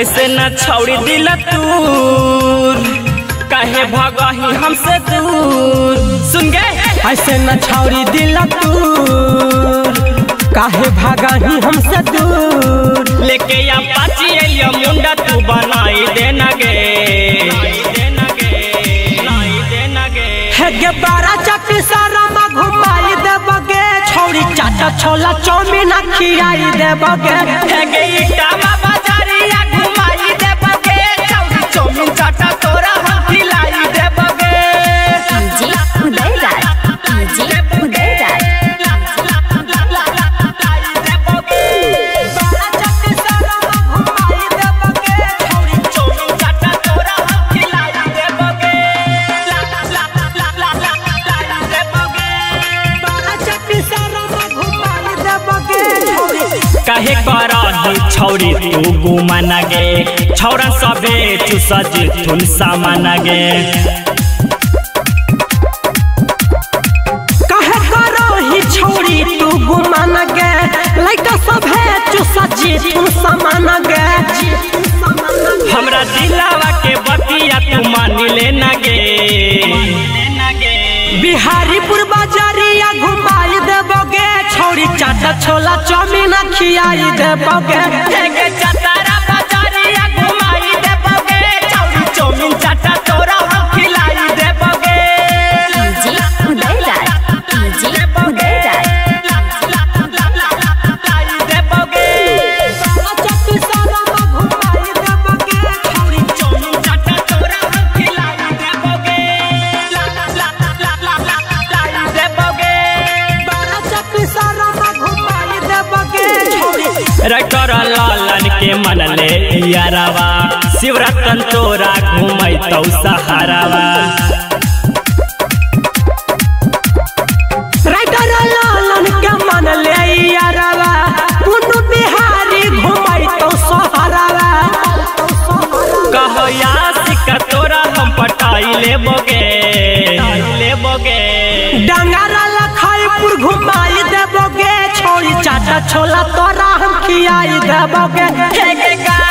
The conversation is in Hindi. ऐसे न छौड़ी दिला तूर काहे भगही हमसे दूर सुन गे। ऐसे न छौड़ी दिला तूर काहे भगही हमसे दूर लेके अपाची एलियो मुंडा तू बनाई देना गे हे गे बाराचट्टी शर्मा घुमाई देबगे छौड़ी चाटा छोला चौमिन खियाई देबगे हे गे इटावा बाजारिया घुमाई देबगे छौड़ी चौमिन चाटा तोरा हम खिलाई देबगे। काहे करही छौरी तू घुमान गे छौरा सबे चुसा जिथुन सामान गे काहे करही छौरी तू घुमान गे लइका सबे चुसा जिथुन सामान गे हमरा दिलावा के बतिया तू मान लेना गे बिहारीपुर बाजारिया घुमाई देबगे छोरी चाटा छोला चौमिन खियाई देबगे हे चतारा बाजारिया घुमाई देबगे छोरी चौमिन चाटा तोरा हम खिलाई देबगे। लालन के मनले यारावा शिवरतन तोरा घुमाई तौ सहारावा राइटर लालन के मनले यारावा पुनु बिहारी घुमाई तौ सहारावा कहो यासिका तोरा हम पटाई लेबोगे लेबोगे डांगरा लखाईपुर घुमाई देबोगे छोड़ी चाटा छोला तोरा हम खियाई देबोगे।